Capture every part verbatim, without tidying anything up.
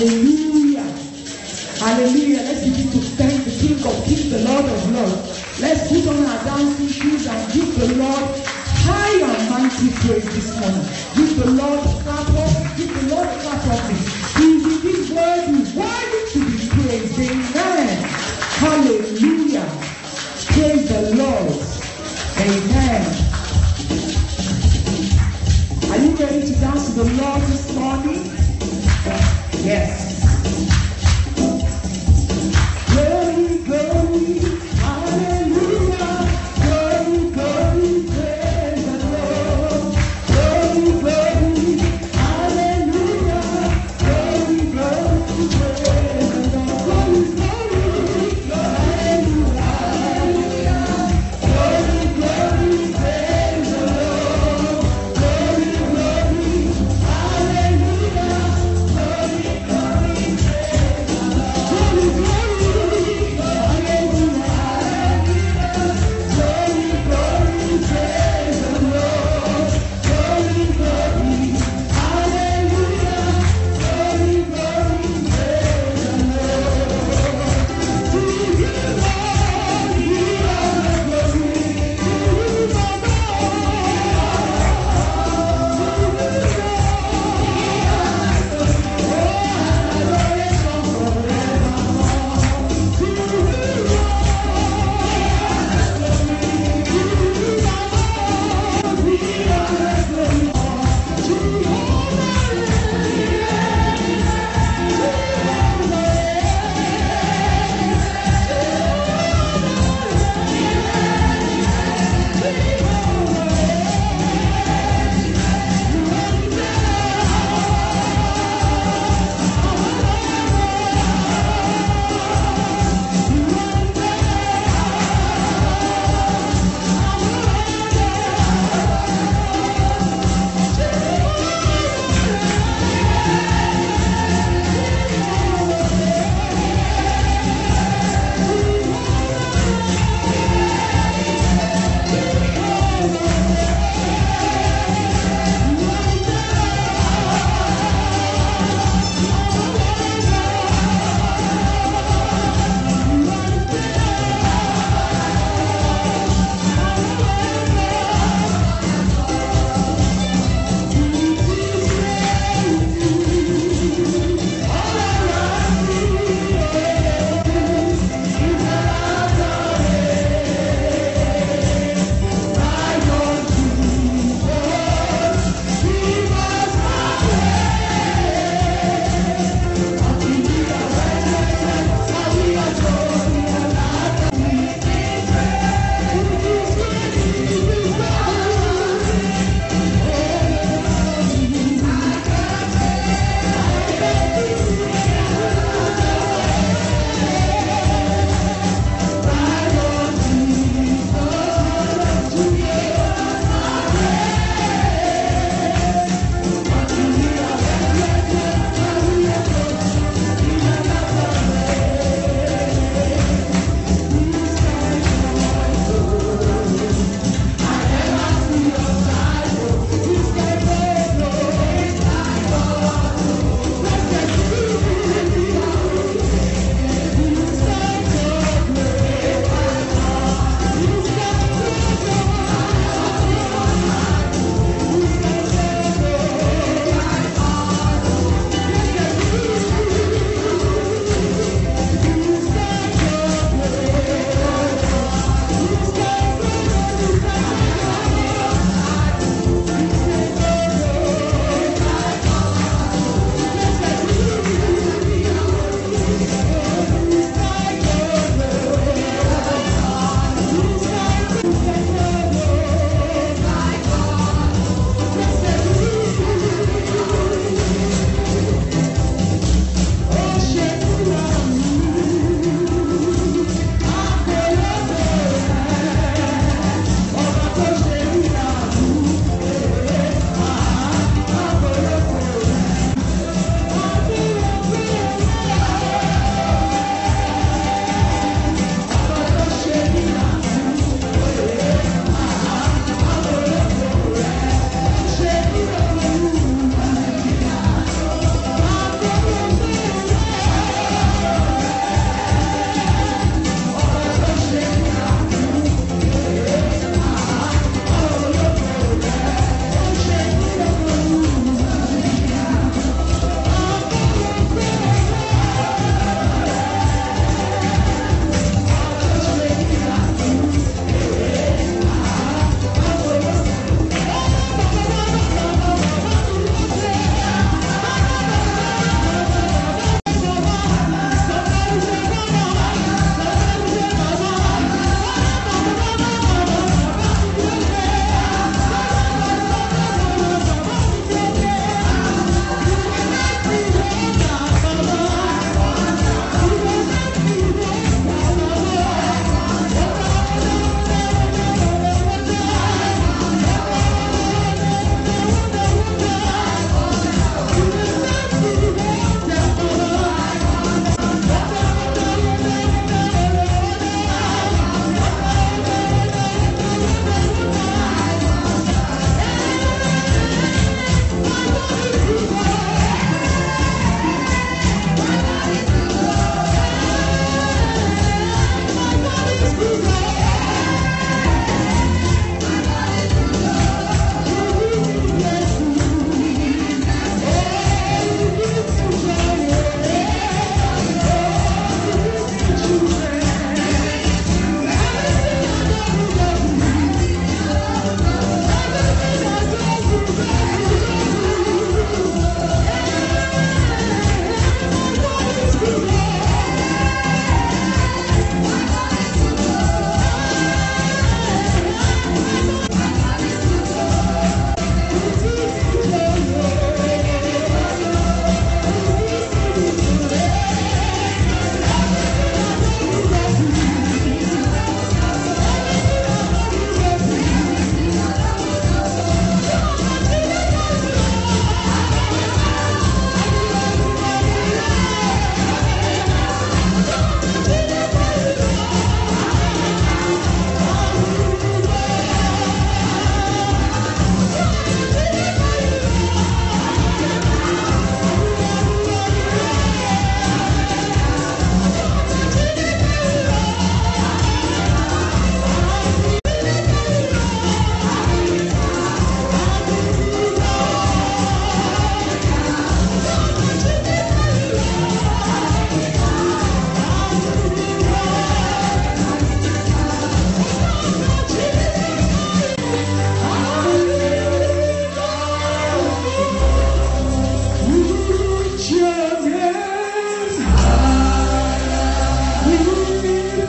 Hallelujah. Hallelujah. Let's begin to thank the King of Kings, the Lord of Lords. Let's put on our dancing shoes and give the Lord high and mighty praise this morning. Give the Lord a clap of, give the Lord a clap of it. He is indeed worthy, worthy to be praised. Amen. Hallelujah. Praise the Lord. Amen. Are you ready to dance to the Lord this morning? Yes. Glory, glory, hallelujah. Glory, glory, glory. Glory, glory, hallelujah. Glory, glory,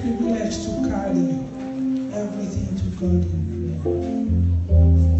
Privilege to carry everything to God in prayer.